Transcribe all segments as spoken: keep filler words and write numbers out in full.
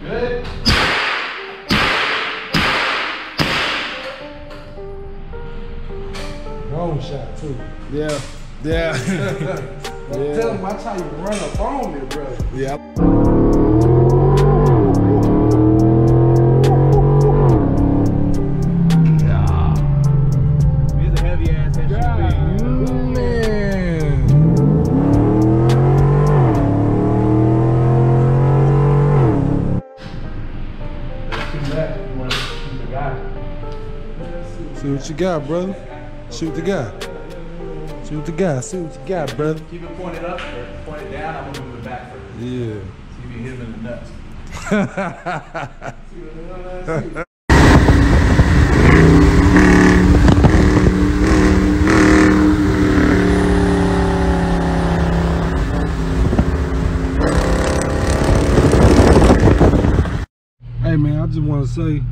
Good. Long shot too. Yeah. Yeah. I'm yeah. telling you, that's how you run up on it, bro. Yeah. What you got, brother? Shoot the guy. Shoot the guy. See what you got, brother. Keep it pointed up or pointed down. I'm gonna move it back first. Yeah. See if you hit him in the nuts. See what I'm saying? Hey man, I just want to say.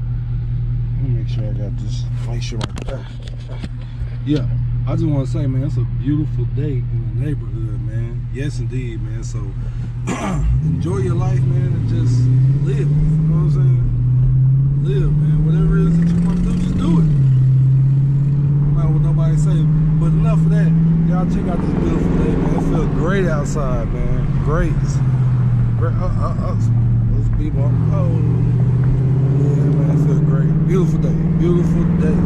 Make sure I got this. Make sure I got this. Yeah, I just want to say, man, it's a beautiful day in the neighborhood, man. Yes, indeed, man. So enjoy your life, man, and just live. You know what I'm saying? Live, man. Whatever it is that you want to do, just do it. No matter what nobody say. But enough of that. Y'all check out this beautiful day, man. It feels great outside, man. Great. Great. Uh, uh, uh. Those people. Oh. Yeah, man, it feels great. Beautiful day. Beautiful day.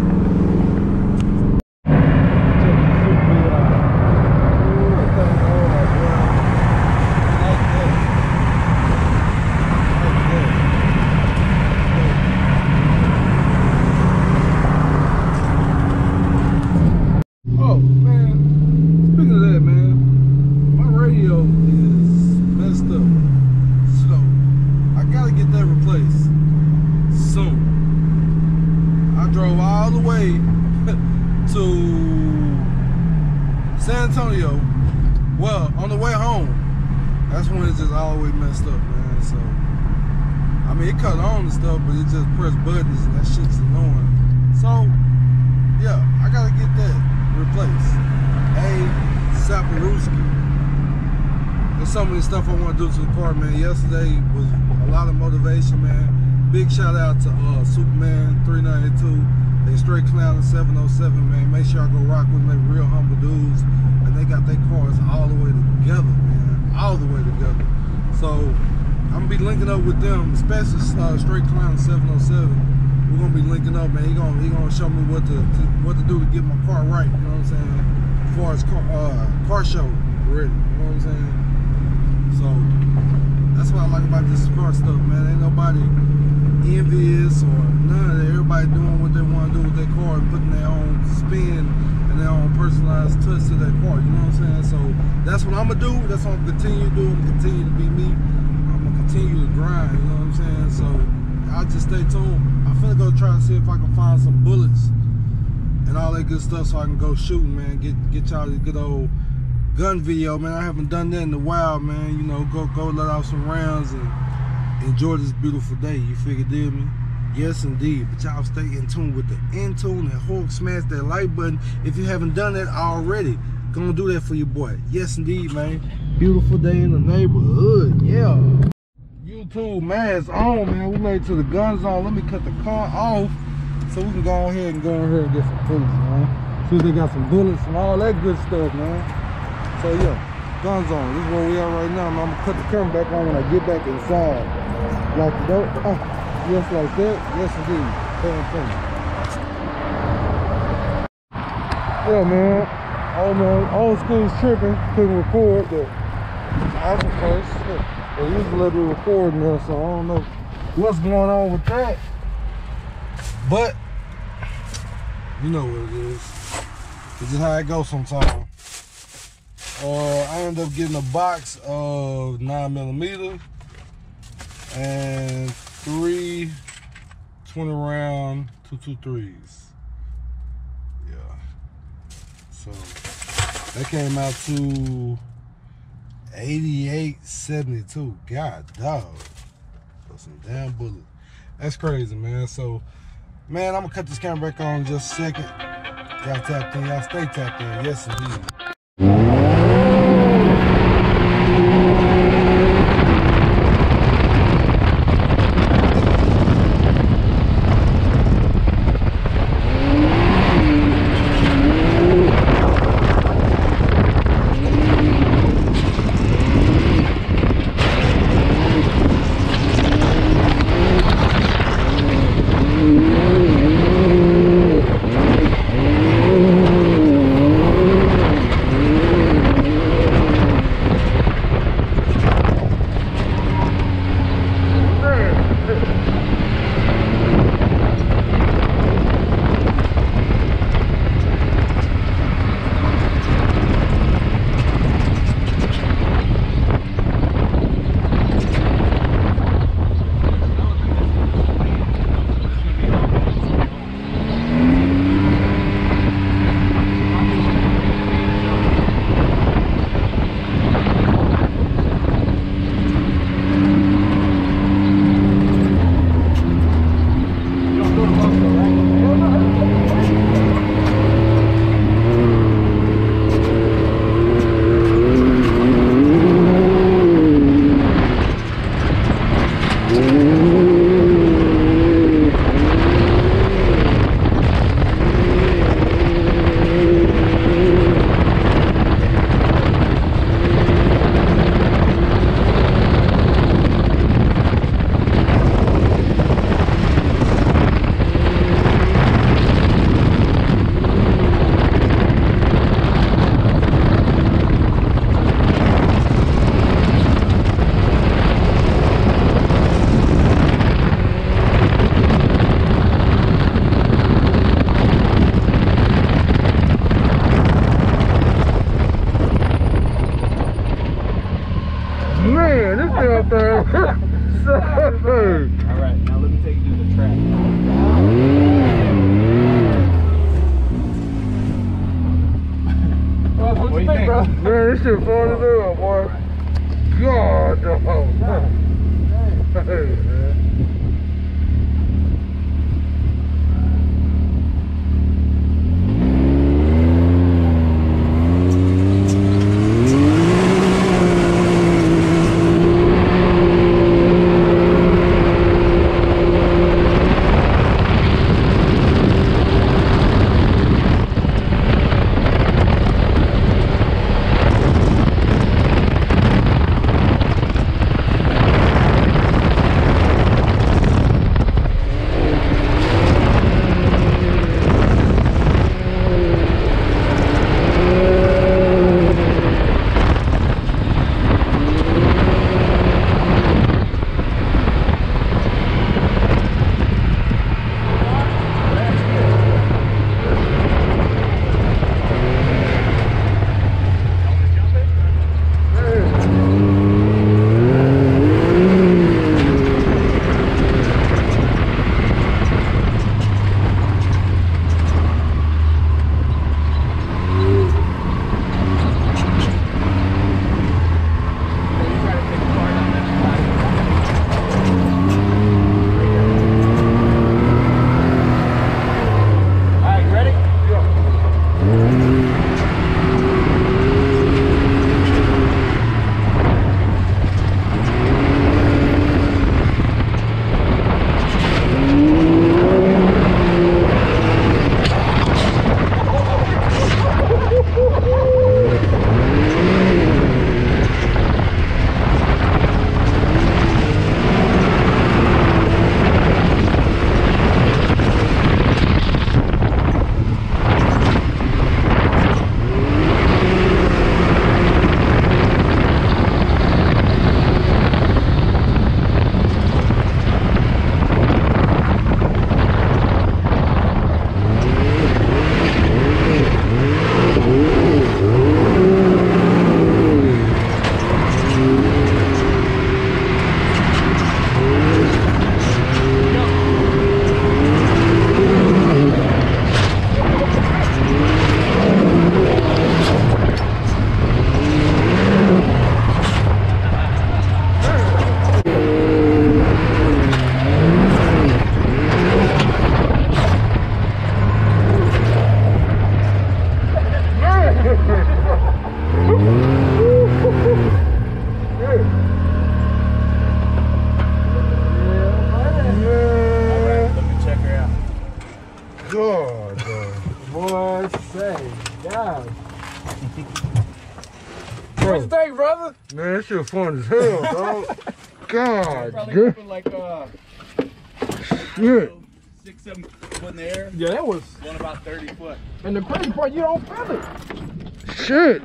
Stuff I want to do to the car, man. Yesterday was a lot of motivation, man. Big shout out to uh, Superman three ninety-two, they Straight Clown and seven oh seven, man. Make sure I go rock with them. They real humble dudes, and they got their cars all the way together, man. All the way together. So I'm gonna be linking up with them, especially uh, Straight Clown and seven oh seven. We're gonna be linking up, man. He gonna he gonna show me what to, to what to do to get my car right. You know what I'm saying? As far as car uh, car show ready. You know what I'm saying? So that's what I like about this car stuff, man. Ain't nobody envious or none of that. Everybody doing what they want to do with their car and putting their own spin and their own personalized touch to their car. You know what I'm saying? So that's what I'm gonna do. That's what I'm gonna continue to do. I'm gonna continue to be me. I'm gonna continue to grind. You know what I'm saying? So I just stay tuned. I'm finna go try to see if I can find some bullets and all that good stuff so I can go shooting, man. Get get y'all this good old gun video, man. I haven't done that in a while, man. You know, go go let off some rounds and enjoy this beautiful day. You figure, deal me? Yes, indeed. But y'all stay in tune with the in tune and hook. Smash that like button if you haven't done that already. Gonna do that for your boy. Yes, indeed, man. Beautiful day in the neighborhood. Yeah. YouTube, man, it's on, man. We made it to the gun zone. Let me cut the car off so we can go on ahead and go on here and get some bullets, man. See if they got some bullets and all that good stuff, man. So yeah, gun zone. This is where we are right now. I'm gonna cut the camera back on when I get back inside. Like the door. Oh, yes, like that. Yes, indeed. Yeah, man. Oh man, old school's tripping. Couldn't record, but I was first. They used to let me record now, so I don't know what's going on with that. But you know what it is. It's just how it goes sometimes. Uh, I ended up getting a box of nine millimeter and three twenty round two twenty-threes. Yeah. So that came out to eighty-eight seventy-two. God dog. That's some damn bullet. That's crazy, man. So, man, I'm going to cut this camera back on in just a second. Y'all tapped in. Y'all stay tapped in. Yes, indeed. Fun as hell, dog. God, probably good. Probably like uh, shit. Six, seven foot in the air. Yeah, that was one about thirty foot. And the crazy part, you don't feel it. Shit.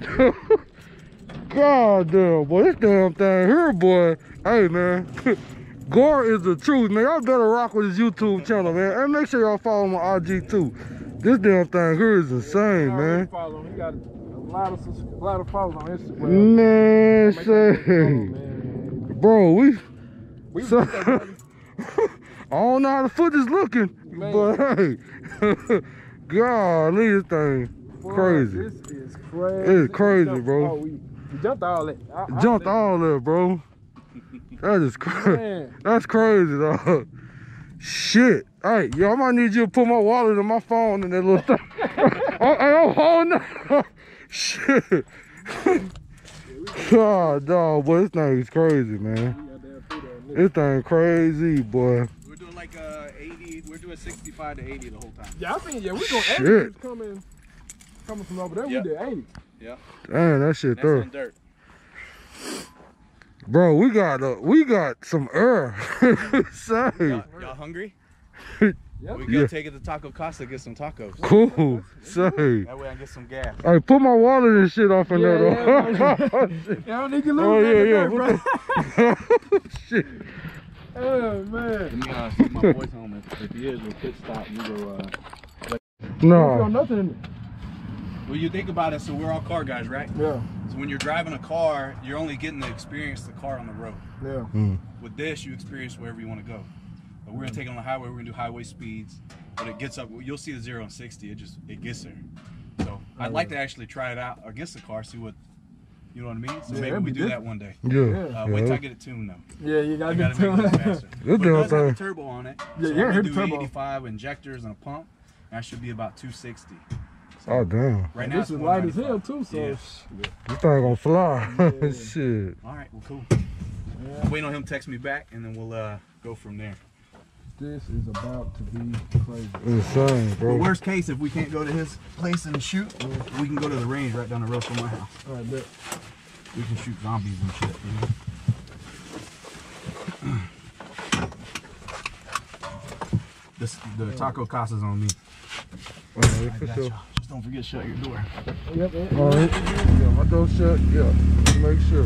God damn, boy, this damn thing here, boy. Hey, man. Gore is the truth, man. Y'all better rock with his YouTube channel, man, and make sure y'all follow my I G too. This damn thing here is insane, yeah, man. Follow him. He got it. A lot of, a lot of followers on Instagram. Man, say, man. Bro, we, we so, I don't know how the foot is looking, man. But hey, golly, this thing boy, crazy. This is crazy. It's crazy, we jumped, bro. Oh, we, we jumped all that. I, I jumped all that, bro. That is crazy. That's crazy, dog. Shit. Hey, yo, I might need you to put my wallet and my phone in that little thing. I, I don't hold no. Shit. God, dog, boy, this thing is crazy, man. This thing crazy, boy. We're doing like uh eighty. We're doing sixty-five to eighty the whole time. Yeah, I think yeah, we're doing eighty. Coming, coming from over there, yep. We did eighty. Yeah. Damn, that shit through. That's on dirt. Bro, we got uh, we got some air. Y'all hungry? Yep. We go yeah. take it to Taco Casa and get some tacos. Cool. Say. That way I can get some gas. All right, put my wallet and shit off in yeah, there, yeah, though. Yeah, I don't need to lose oh, that yeah, yeah. bro. Shit. Oh, man. Let me uh, see my boy's home. If, if he is, we'll pit stop and we'll go, uh... No. Nothing in there. Well, you think about it, so we're all car guys, right? Yeah. So when you're driving a car, you're only getting to experience the car on the road. Yeah. Mm. With this, you experience wherever you want to go. But we're gonna take it on the highway. We're gonna do highway speeds. But it gets up. You'll see the zero and sixty. It just it gets there. So I'd like to actually try it out against the car. See what you know what I mean. So yeah, maybe we do good. that one day. Yeah. Uh, yeah. Wait till I get it tuned though. Yeah, you gotta, gotta tuned. Make it faster. It does have a turbo on it. Yeah, so yeah. We do turbo. eighty-five injectors and a pump. And that should be about two sixty. So oh damn. Right now this is light as hell too. So yeah. Yeah. This thing gonna fly. Yeah. Shit. All right. Well, cool. Yeah. Wait on him. Text me back, and then we'll uh, go from there. This is about to be crazy. Insane, bro. The worst case, if we can't go to his place and shoot, we can go to the range right down the road from my house. All right, bet. We can shoot zombies and shit, man. This, the Taco Casa's on me. Okay, I got sure. Just don't forget to shut your door. Yep, yep. All right. Yeah, my door shut. Yeah, make sure.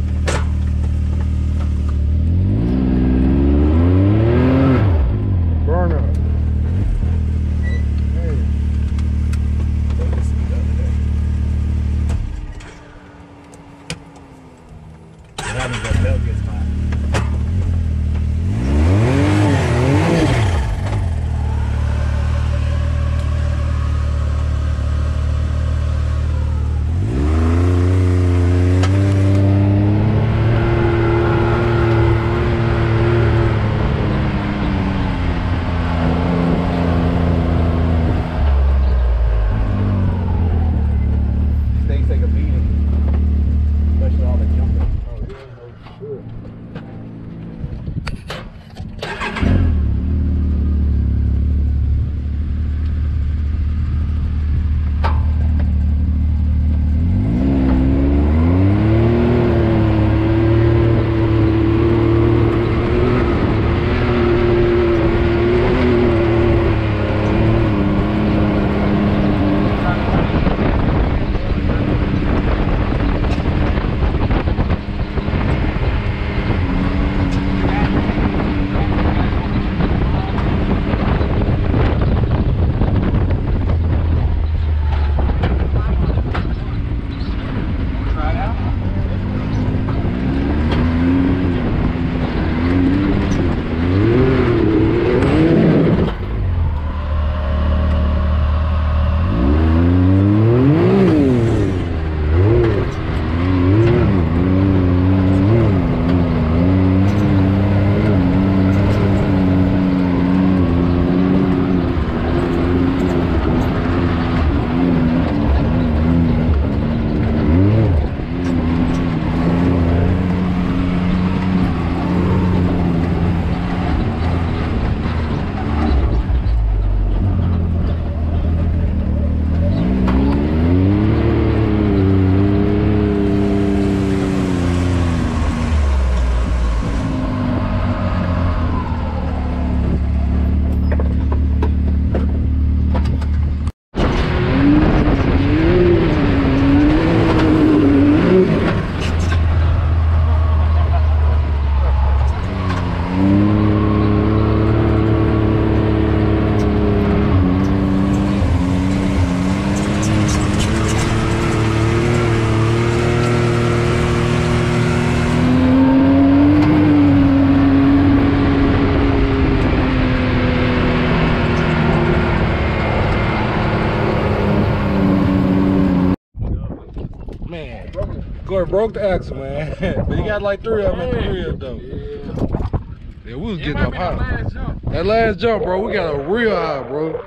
Gore broke the axle, man. But you got like three of them at the crib, though. Yeah, yeah we was getting up high. That last jump. that last jump, bro, we got a real high, bro.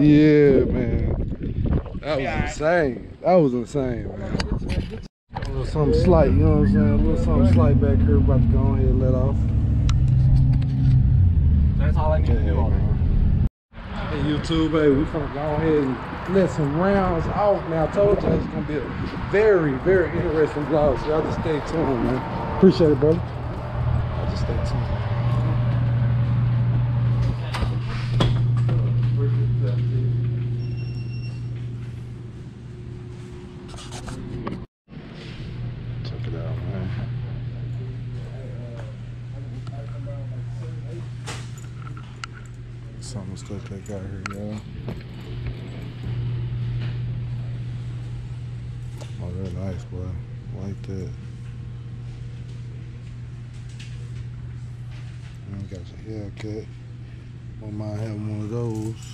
Yeah, man. That was insane. That was insane, man. little something slight, you know what I'm saying? A little something slight back here. About to go ahead and let off. That's all I need to do on it. Hey YouTube, hey, we finna go ahead and let some rounds out. Now I told y'all it's gonna be a very, very interesting vlog. So y'all just stay tuned, man. Appreciate it, brother. Y'all just stay tuned. Stuff they got here, y'all. Oh, they're nice, boy. Like that. And we got some Hellcat. Won't mind having one of those.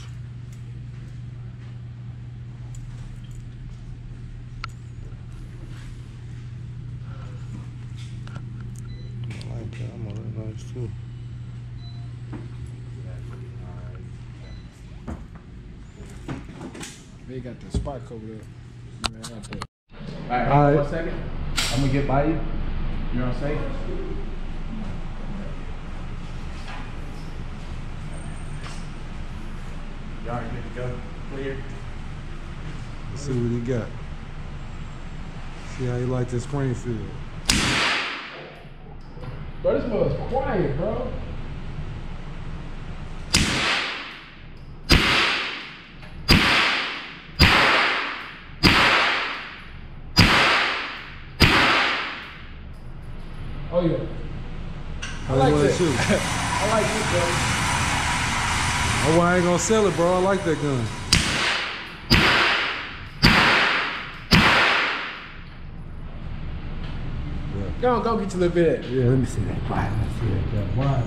I like that. I'm gonna look nice too. They got the spot over there. Man, all right, all right. One second. I'm gonna get by you. You know what I'm saying? Y'all are good to go. Clear. Let's see what he got. See how you like this Springfield. Bro, this mother's quiet, bro. I like, I like it. I like it, bro. Oh, I ain't gonna sell it, bro. I like that gun. Yeah. Go on, go get you a little bit. Yeah, let me see that. Wow, let me see that. Wow.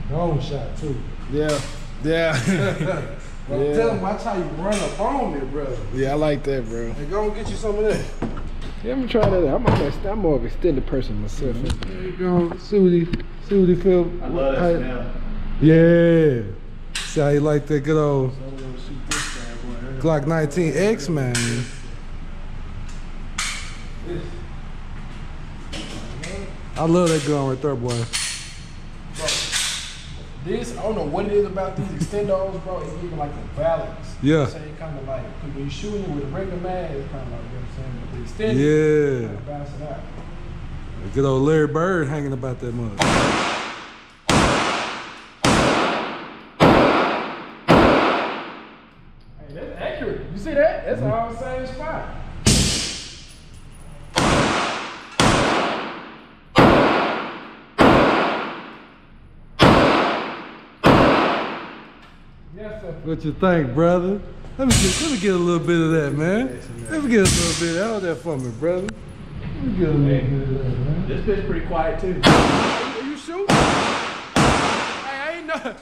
Good. Long shot too. Yeah. Yeah. Bro, yeah. Tell him, watch how you run up on it, bro. Yeah, I like that, bro. Hey, go and get you some of that. Yeah, I'm gonna try that out. I'm, I'm more of a extended person myself. Mm -hmm. There you go. See what he, see what he feel. I love that smell. Yeah. See how you like that good old Glock nineteen X, man. I love that gun right there, boy. This, I don't know what it is about these extendos, bro. It's even like a balance. Yeah. So it kind of like, when you're shooting it with a regular man, it's kind of like, you know what I'm saying? But the extended, yeah, kind of balance it out. A good old Larry Bird hanging about that mug. Hey, that's accurate. You see that? That's mm-hmm. all the same spot. What you think, brother? Let me get, let me get a little bit of that, man. Let me get a little bit of that for me, brother. Let me get a little bit of that, man. This bitch pretty quiet too. Are you shooting? Hey, I ain't nothing.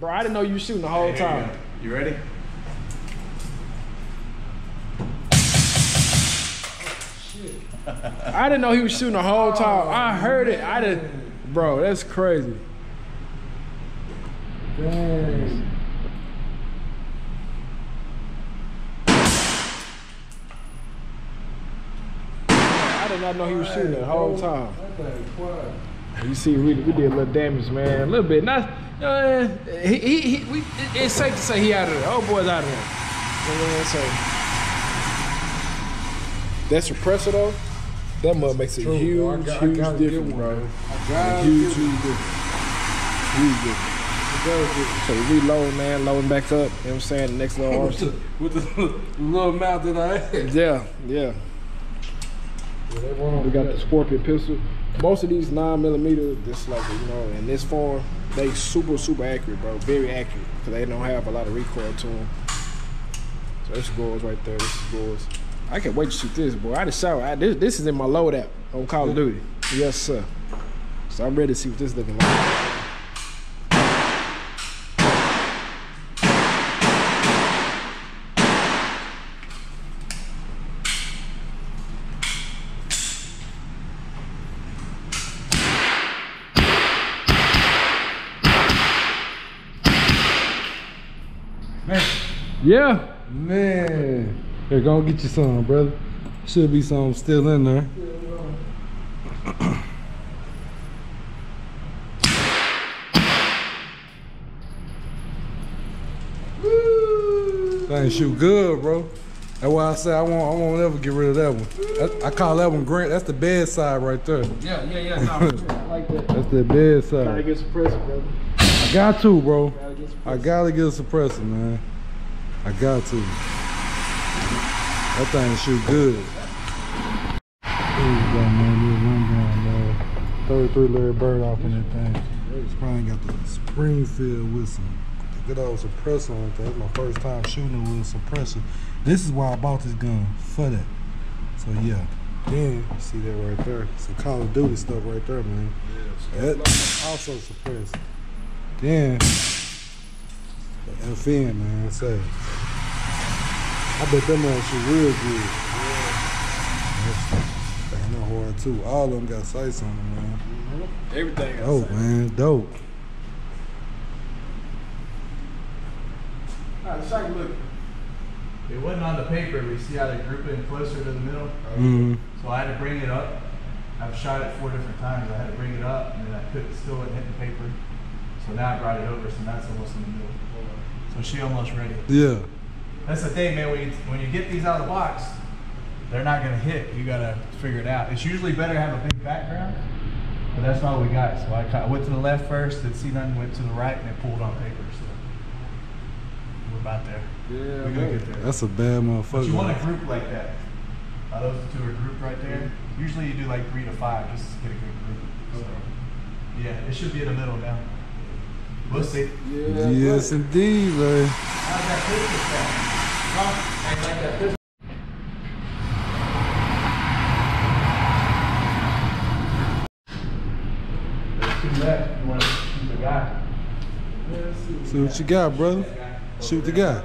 Bro, I didn't know you were shooting the whole hey, time. You, you ready? I didn't know he was shooting the whole time. I heard it. I didn't. Bro, that's crazy. Dang. I did not know he was shooting the whole time. You see, we, we did a little damage, man. A little bit. Not. Uh, he, he, he, we, it's safe to say he out of there. Oh, boy's out of there. You know what I'm saying? That suppressor though, that mug makes a huge, huge difference, bro. Huge, huge difference. Huge difference. So we reload, man, loading back up. You know what I'm saying? The next little arm. With the little mouth that I had. Yeah, yeah. We got the Scorpion pistol. Most of these nine millimeter, this like you know, in this form, they super, super accurate, bro. Very accurate, because they don't have a lot of recoil to them. So this goes right there. This goes. I can't wait to shoot this, boy. I just shot. I, this, this is in my loadout on Call of Duty. Yes, sir. So I'm ready to see what this is looking like. Man. Yeah. Man. Here, go get you some, brother. Should be some still in there. Yeah, thing shoot good, bro. That's why I say I won't, I won't ever get rid of that one. I, I call that one Grant. That's the bedside right there. Yeah, yeah, yeah. No, I like that. That's the bedside. Gotta get suppressor, brother. I got to, bro. Gotta get I gotta get a suppressor, man. I got to. That thing shoot good. There you go, man. This one down, man. thirty-three Larry Bird off in that thing. It's probably got the Springfield with some. Good old suppressor on that. That's my first time shooting with a suppressor. This is why I bought this gun, for that. So yeah. Then you see that right there. Some Call of Duty stuff right there, man. Yeah, that also suppressed. Then the F N, man. I say. I bet them man shoot real good. Yeah. That's that hard too. All of them got sights on them, man. Mm-hmm. Everything got dope, man. Dope. Second look. It wasn't on the paper, we see how they group it in closer to the middle. Right? Mm-hmm. So I had to bring it up. I've shot it four different times. I had to bring it up and then I couldn't still hit the paper. So now I brought it over, so that's almost in the middle. So she almost ready. Yeah. That's the thing, man, when you when you get these out of the box, they're not gonna hit. You gotta figure it out. It's usually better to have a big background, but that's all we got. So I, I went to the left first, didn't see nothing, went to the right and it pulled on paper. So about there. Yeah, we gonna get there. That's a bad motherfucker. But you want a group like that. Uh, those two are grouped right there. Usually you do like three to five just to get a good group. So, yeah, it should be in the middle now. We'll see. Yeah, yes, buddy. Indeed, man. How's that pistol sound? Huh? Ain't like that pistol. There's two left. You want to shoot the guy. See what you got, brother. Shoot the guy.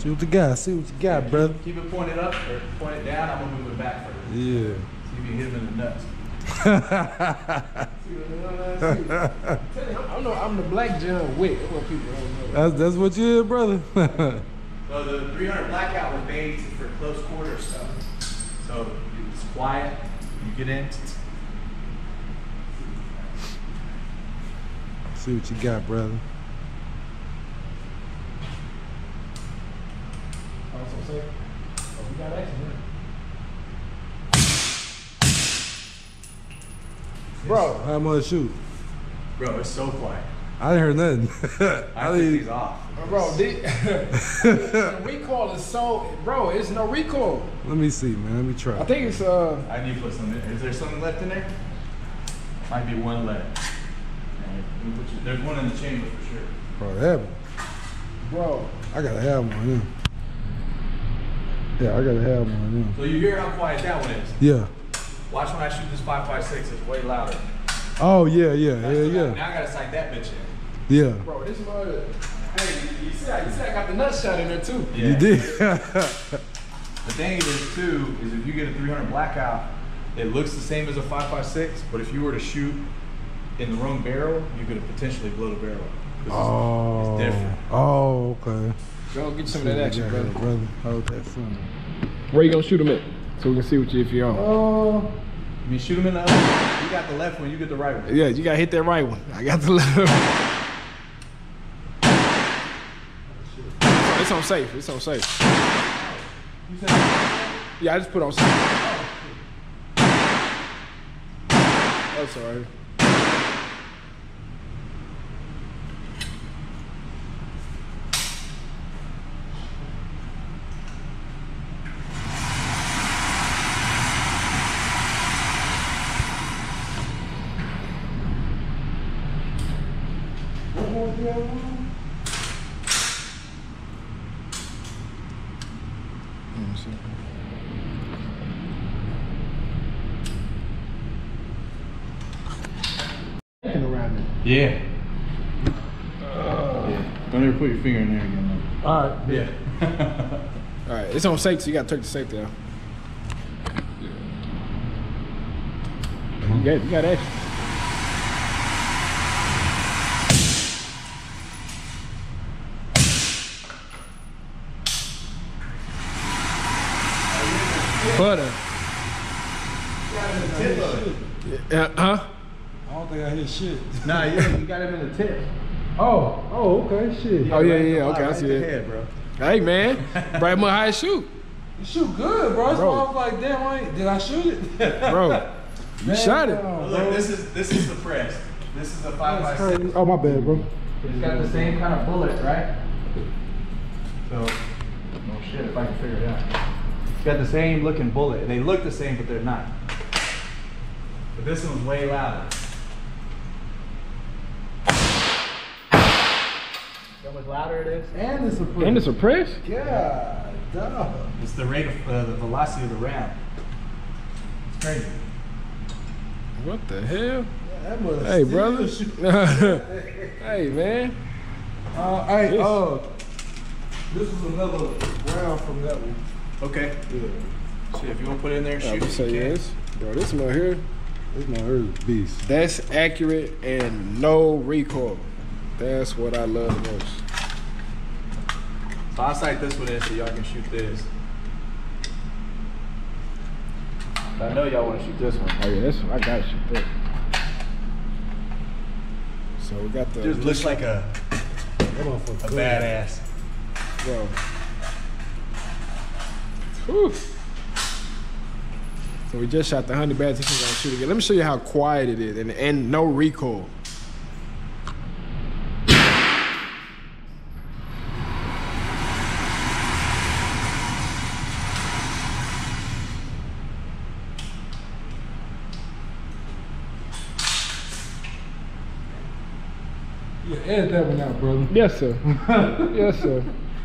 Shoot the guy. See what you got, brother. Keep it pointed up or point it down. I'm going to move it back first. Yeah. See if you can hit him in the nuts. I'm, the, I'm the black John Wick. That's what people don't know. That's, that's what you is, brother. So the three hundred blackout was made for close quarter stuff. So it's quiet. You get in. See what you got, brother. Oh, we got action here. Bro, how much shoot? Bro, it's so quiet. I didn't hear nothing. I, I didn't. These off. Bro, the recoil is so. Bro, it's no recoil. Let me see, man. Let me try. I think it's uh. I need to put something. Is there something left in there? Might be one left. Right. There's one in the chamber for sure. Bro, that one. Bro, I gotta have one here. Yeah, I gotta have one. Yeah. So you hear how quiet that one is? Yeah. Watch when I shoot this five five six, it's way louder. Oh, yeah, yeah, now, yeah, so yeah. I, now I gotta sight that bitch in. Yeah. Bro, this mother. Hey, you, you, see I, you see I got the nut shot in there too. Yeah. You did. The thing is, too, is if you get a three hundred blackout, it looks the same as a five five six, but if you were to shoot in the wrong barrel, you could potentially blow the barrel. Oh. It's, it's different. Oh, okay. Go get some of that action, brother. brother. Hold that son. Where you gonna shoot him at? So we can see what you if you're on. Oh, uh, you shoot him in the other one. You got the left one. You get the right one. Yeah, you gotta hit that right one. I got the left one. Oh, it's on safe. It's on safe. Yeah, I just put on safe. That's all right. Yeah. Uh, yeah. Don't ever put your finger in there again. Though. All right. Yeah. All right. It's on safety. So you gotta take the safety out. Yeah. You got, you got action. butter. Got him in the tip though. Uh, huh? I don't think I hear shit. Nah, yeah, you got him in the tip. Oh, oh, okay, shit. Yeah, oh yeah, yeah, okay, I see that. Head, bro. Hey man, Bright Mutt, how you shoot? You shoot good, bro. It's bro. Off like, damn, I did I shoot it? Bro, you man, shot it. Look, bro. this is this is the press. This is a five by six. Oh my bad, bro. It's got the same kind of bullet, right? So, oh shit, if I can figure it out. It's got the same looking bullet. They look the same, but they're not. But this one's way louder. How much louder it is? And it's a press. And it's a press? Yeah, duh. It's the rate of uh, the velocity of the round. It's crazy. What the hell? Yeah, that hey, brothers. Hey, man. Uh, hey, this. Uh, this is another round from that one. Okay. Yeah. So if you want to put it in there, yeah, shoot. Say yes. Bro, this one here, this one here is beast. That's accurate and no recoil. That's what I love most. So I'll sight this one in so y'all can shoot this. I know y'all want to shoot this one. Oh yeah, this one. I gotta shoot this. So we got the. Just looks like a a badass. Bro. Whew. So we just shot the honey badger. This one's gonna shoot again. Let me show you how quiet it is and, and no recoil. Yeah, edit that one out, brother. Yes, sir. Yes, sir.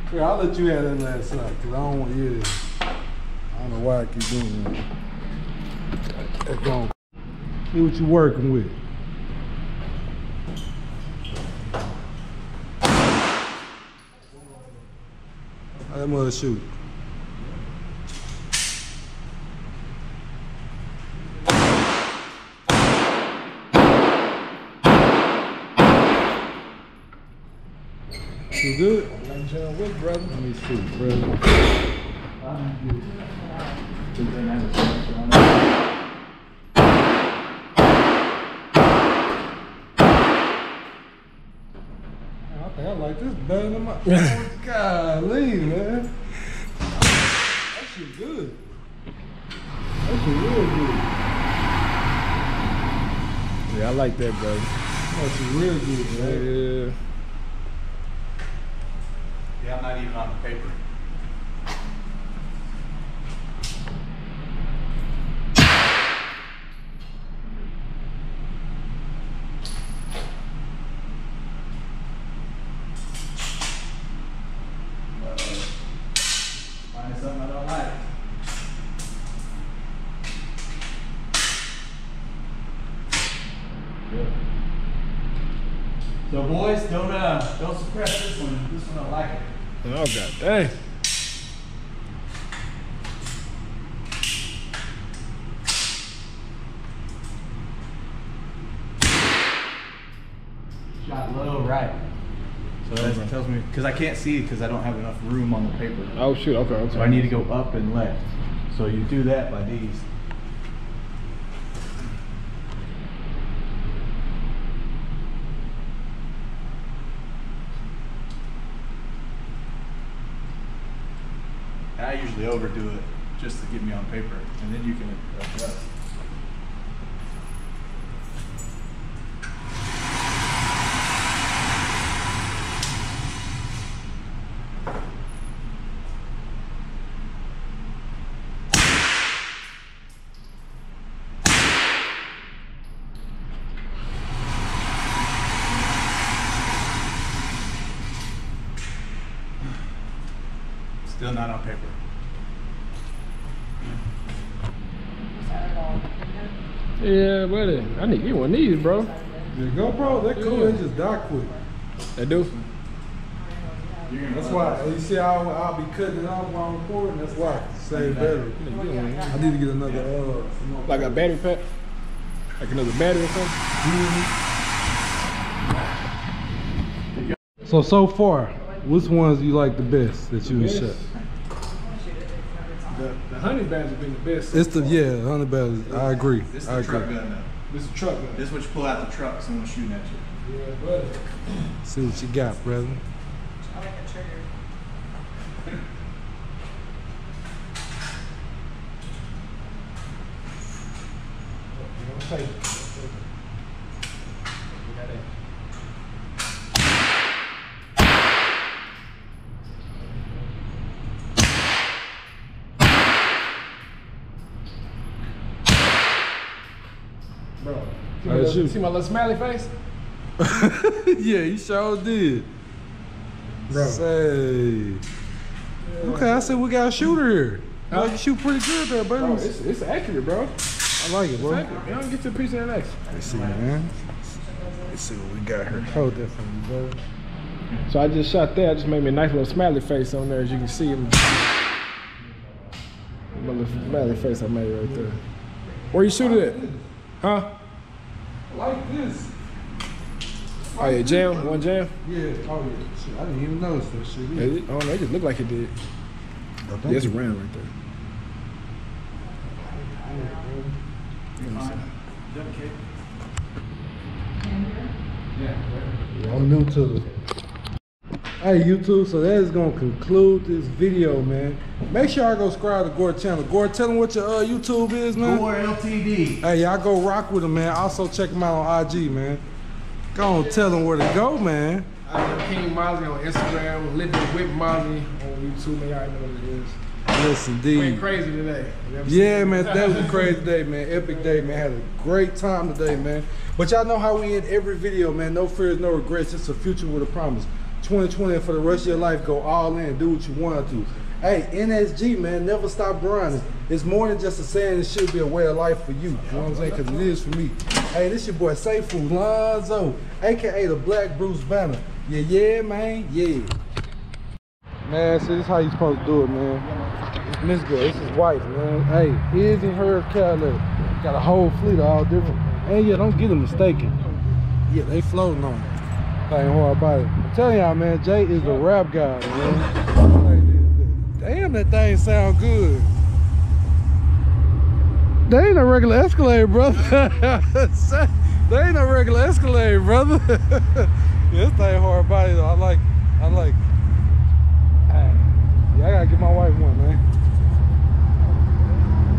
Here, I'll let you have that last slide, because I don't want you to. I don't know why I keep doing that. That's gone. See what you're working with. How that mother shoot? You good? I'm John Wick, brother. Let me see, brother. I think I like this better than my. Oh, golly, man. That shit good. That shit real good. Yeah, I like that, brother. That shit real good, man. Yeah. Yeah, I'm not even on the paper. So boys, don't uh, don't suppress this one. This one I like it. Oh god, dang. Shot low right. So that right. tells me because I can't see it because I don't have enough room on the paper. Oh shoot, okay. okay. So I need to go up and left. So you do that by these. I usually overdo it just to get me on paper, and then you can adjust. Still not on paper. Yeah, buddy. I need you one of these, bro. The GoPro, they're cool. Yeah. They just die quick. They do. That's why. You see, I'll, I'll be cutting it off while I'm recording. That's why. Save battery. I need to get another. Uh, like a battery pack? Like another battery or something? Mm-hmm. So, so far, which ones you like the best that you would shot? the, the Honey Badger been the best. It's the, yeah, the Honey Badger. I agree. This is the I truck agree. gun now. This is a truck gun. This is what you pull out the truck, someone's shooting at you. Yeah, brother. See what you got, brother. I like a trigger. Bro, see my, little, see my little smiley face? Yeah, you sure did. Bro. Say. Yeah. Okay, I said we got a shooter here. Huh? You shoot pretty good there, bro. bro it's, it's accurate, bro. I like it, bro. Exactly. Y'all get your piece of that action. Let's see, man. Let's see what we got here. Hold that for me, bro. So I just shot that. I just made me a nice little smiley face on there, as you can see. My little smiley face I made right there. Where you shoot it at? Huh? Like this. Like oh, yeah, jam? This. One jam? Yeah. Oh, yeah. Shit, I didn't even notice that shit. Either. Oh, no, it just looked like it did. No, yeah, it's a round right there. I'm new to it. Hey YouTube, so that is gonna conclude this video, man. Make sure y'all go subscribe to Gore channel. Gore, tell them what your uh, YouTube is, man. Gore L T D. Hey, y'all go rock with them, man. Also check them out on I G, man. Go on, tell them where to go, man. I am King Mozzie on Instagram. Living with Mozzie on YouTube, man. Y'all know what it is. Yes, indeed. Went crazy today. Yeah, man, that was a crazy day, man. Epic day, man. Had a great time today, man. But y'all know how we end every video, man. No fears, no regrets. It's a future with a promise. twenty twenty, and for the rest of your life, go all in. Do what you want to. Hey, N S G, man, never stop grinding. It's more than just a saying. It should be a way of life for you. You know what I'm saying? Because it is for me. Hey, this your boy, SayFool Lonzo, a k a the Black Bruce Banner. Yeah, yeah, man, yeah. Man, see, this is how you supposed to do it, man. This girl, this is white, man. Hey, his and her Cadillac. Got a whole fleet of all different. And yeah, don't get them mistaken. Yeah, they floating on it. I ain't hard about it. I'm telling y'all, man, Jay is the rap guy, man. Damn, that thing sound good. They ain't no regular Escalade, brother. They ain't no regular Escalade, brother. Yeah, this thing hard about it. I like, I like. Hey, yeah, I gotta get my wife one, man.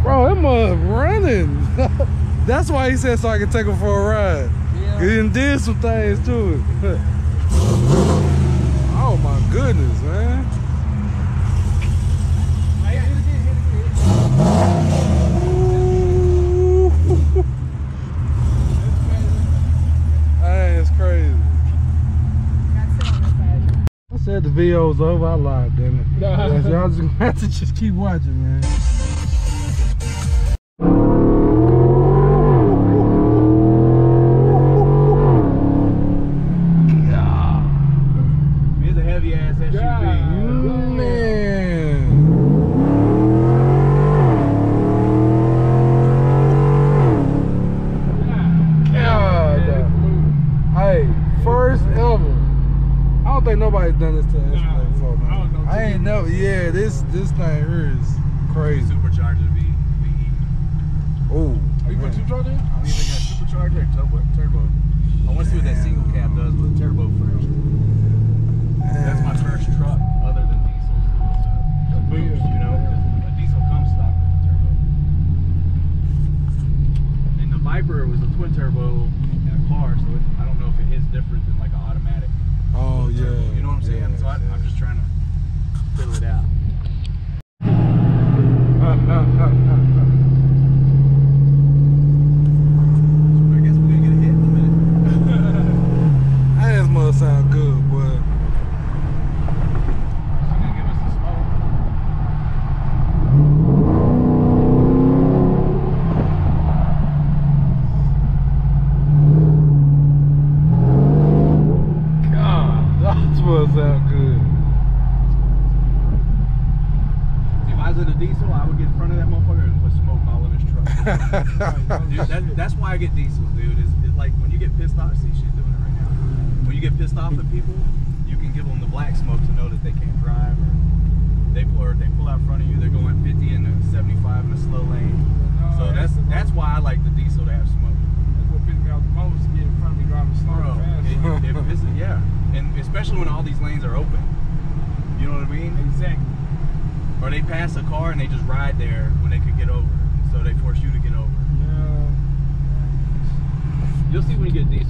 Bro, that mug running. That's why he said so I could take him for a ride. Yeah. He done did some things to it. Oh my goodness, man. Hey, it's crazy. I said the video's over. I lied, damn it. Y'all just gonna have to just keep watching, man. Done this to nah, before, man. I, know I ain't know. Yeah, this this thing here is crazy. Supercharger be be oh, are you putting two truck in? I mean, got supercharger and turbo. Turbo. I want to see what that single cab does with a turbo first. Damn. That's my first truck other than diesel. So boom, you know, a diesel comes stock with a turbo. And the Viper was a twin turbo in a car, so it, I don't know if it hits different than like an automatic. Oh yeah, you know what I'm saying? Yeah, so I, yeah. I'm just trying to fill it out. Uh, uh, uh, uh, uh. Dude, that, that's why I get diesels, dude. It's, it's like when you get pissed off, see shit doing it right now. When you get pissed off at people, you can give them the black smoke to know that they can't drive, or they pull, or they pull out front of you, they're going fifty in the these lanes are open. You know what I mean? Exactly. Or they pass a car and they just ride there when they could get over. So they force you to get over. No. You'll see when you get decent.